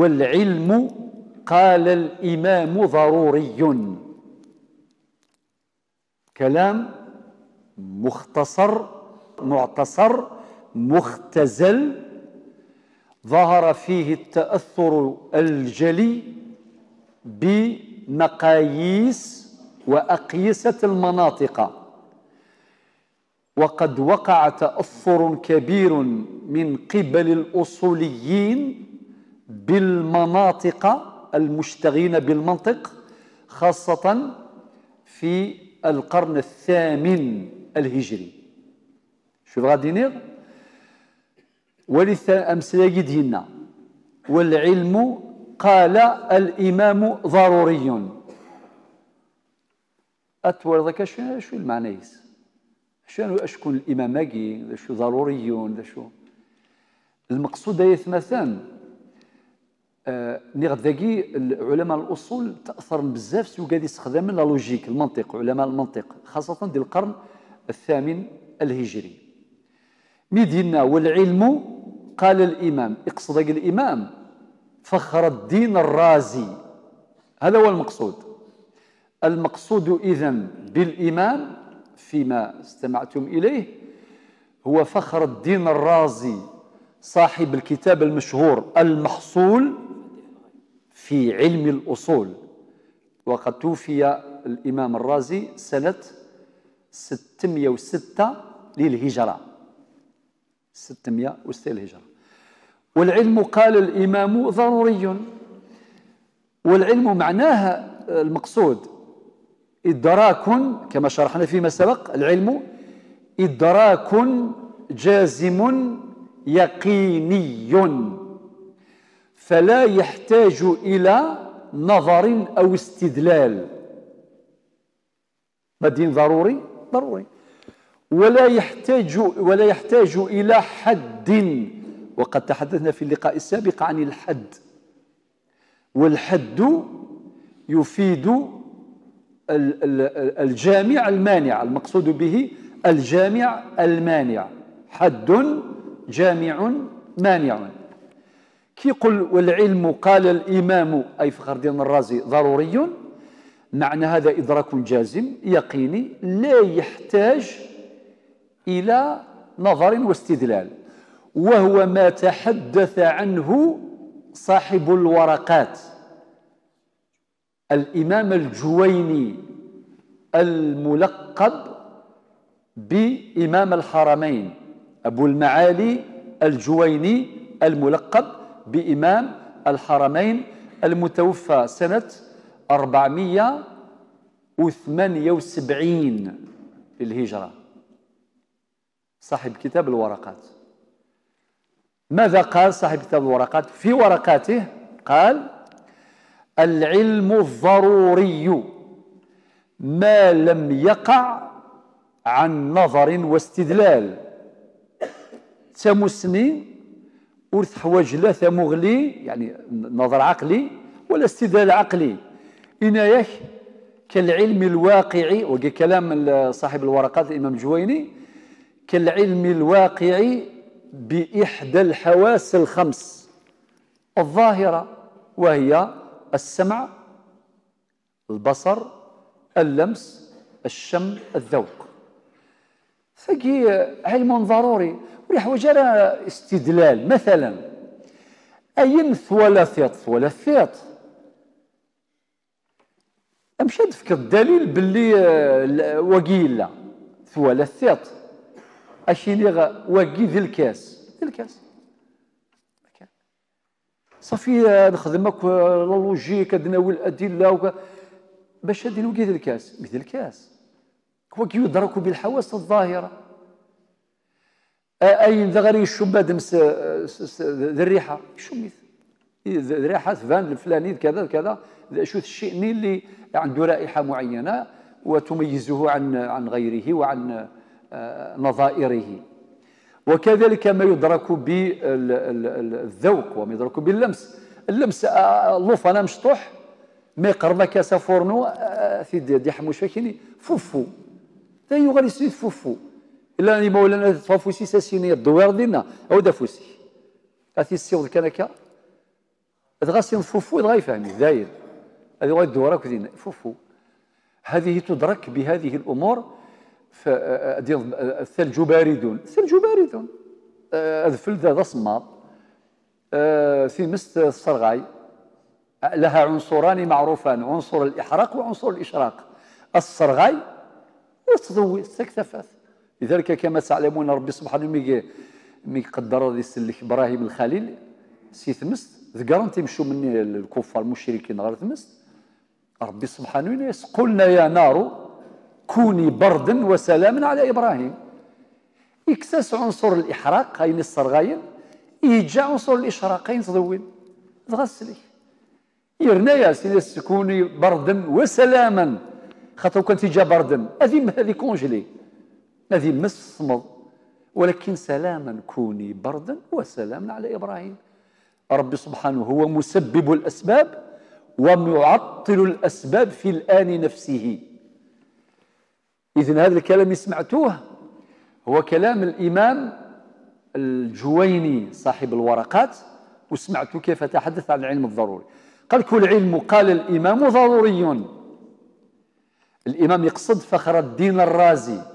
والعلم قال الإمام ضروري. كلام مختصر معتصر مختزل ظهر فيه التأثر الجلي بمقاييس وأقيسة المناطق، وقد وقع تأثر كبير من قبل الأصوليين بالمناطق المشتغلين بالمنطق، خاصة في القرن الثامن الهجري. شوف غادي نير أمثلة يدهن. والعلم قال الإمام ضروري. أتوالي ذاك شو المعنى يس؟ شنو أشكون الإمام ماجي شو ضروريون شو المقصود دايث مثلا نغد ذاكي العلماء الأصول تأثر بزاف سو قاعد يستخدم لا لوجيك المنطق، علماء المنطق خاصة ديال القرن الثامن الهجري. ميدينا والعلم قال الإمام، اقصد الإمام فخر الدين الرازي، هذا هو المقصود. المقصود إذن بالإمام فيما استمعتم إليه هو فخر الدين الرازي صاحب الكتاب المشهور المحصول في علم الأصول، وقد توفي الإمام الرازي سنة 606 للهجرة 606 للهجرة. والعلم قال الإمام ضروري، والعلم معناه المقصود إدراك كما شرحنا فيما سبق، العلم إدراك جازم يقيني فلا يحتاج إلى نظر أو استدلال. بدين ضروري ضروري، ولا يحتاج إلى حد، وقد تحدثنا في اللقاء السابق عن الحد، والحد يفيد الجامع المانع، المقصود به الجامع المانع، حد جامع مانع. كي يقول والعلم قال الإمام أي فخر الدين الرازي ضروري، معنى هذا إدراك جازم يقيني لا يحتاج إلى نظر واستدلال، وهو ما تحدث عنه صاحب الورقات الإمام الجويني الملقب بإمام الحرمين، أبو المعالي الجويني الملقب بإمام الحرمين، المتوفى سنة 478 للهجرة، صاحب كتاب الورقات. ماذا قال صاحب كتاب الورقات؟ في ورقاته قال: العلم الضروري ما لم يقع عن نظر واستدلال، تمسني ورث حواج لا ثمغلي يعني نظر عقلي ولا استدلال عقلي، إنايك كالعلم الواقعي. وقال كلام صاحب الورقات الإمام الجويني: كالعلم الواقعي بإحدى الحواس الخمس الظاهرة، وهي السمع، البصر، اللمس، الشم، الذوق. فقي علم ضروري ويحوج على استدلال. مثلا أين ثولاثيط أمشي نفكر الدليل باللي وقيلة ثولاثيط أشيني وقي ذي الكاس صافي نخدم هاك لوجيك ادناوي الادله باش هادي نوقي الكاس مثل الكاس هو كيدرك بالحواس الظاهره. اين ذا غير يشم دمس ذي الريحه شميت الريحه فان الفلاني كذا كذا، شو الشيء اللي عنده رائحه معينه وتميزه عن غيره وعن نظائره. وكذلك ما يدرك بالذوق وما يدرك باللمس، اللمس لوفانا مشطوح ما يقرب كاسا فورنو في دي حموش فاكيني فوفو تا يغالي سيد فوفو الا ني مولانا فوفوسي ساسيني الدوار ديالنا او دافوسي اثي السيوض كانكا غاسين فوفو غايفهمي داير هذه غادي الدوره كدينا فوفو هذه تدرك بهذه الامور الثلج باردون الثلج باردون الفلد هذا صماط في مست الصرغاي لها عنصران معروفان عنصر الاحراق وعنصر الاشراق الصرغاي وتضوي استكتفت لذلك كما تعلمون ربي سبحانه مي قدر غادي يسلك ابراهيم الخليل سي تمست ذكرون تيمشوا مني الكفار المشركين غير تمست ربي سبحانه قلنا يا نار كوني بردا وسلاما على ابراهيم اكساس عنصر الاحراق هاين الصرغاين يجا عنصر الاشراقين تضوين تغسلي يرنايا سي كوني بردا وسلاما خاطر كان تيجا بردا هذه كونجلي هذه مس صمد ولكن سلاما كوني بردا وسلاما على ابراهيم ربي سبحانه هو مسبب الأسباب ومعطل الأسباب في الآن نفسه. إذن هذا الكلام اللي سمعتوه هو كلام الإمام الجويني صاحب الورقات وسمعتوا كيف تحدث عن العلم الضروري. قال كل علم قال الإمام ضروري. الإمام يقصد فخر الدين الرازي.